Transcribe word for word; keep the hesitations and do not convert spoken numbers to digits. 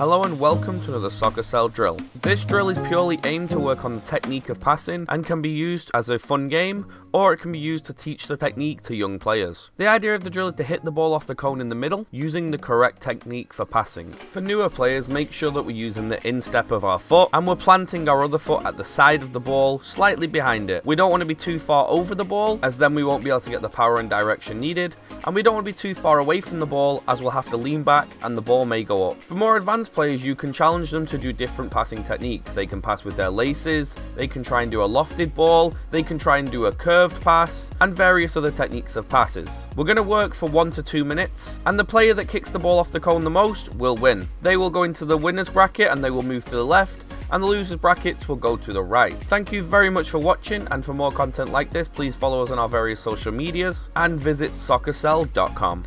Hello and welcome to another SoccerCell drill. This drill is purely aimed to work on the technique of passing and can be used as a fun game, or it can be used to teach the technique to young players. The idea of the drill is to hit the ball off the cone in the middle using the correct technique for passing. For newer players, make sure that we're using the instep of our foot and we're planting our other foot at the side of the ball, slightly behind it. We don't want to be too far over the ball, as then we won't be able to get the power and direction needed, and we don't want to be too far away from the ball, as we'll have to lean back and the ball may go up. For more advanced players, you can challenge them to do different passing techniques. They can pass with their laces, they can try and do a lofted ball, they can try and do a curved pass, and various other techniques of passes. We're going to work for one to two minutes, and the player that kicks the ball off the cone the most will win. They will go into the winner's bracket and they will move to the left, and the losers brackets will go to the right. Thank you very much for watching, and for more content like this, please follow us on our various social medias and visit SoccerCell dot com.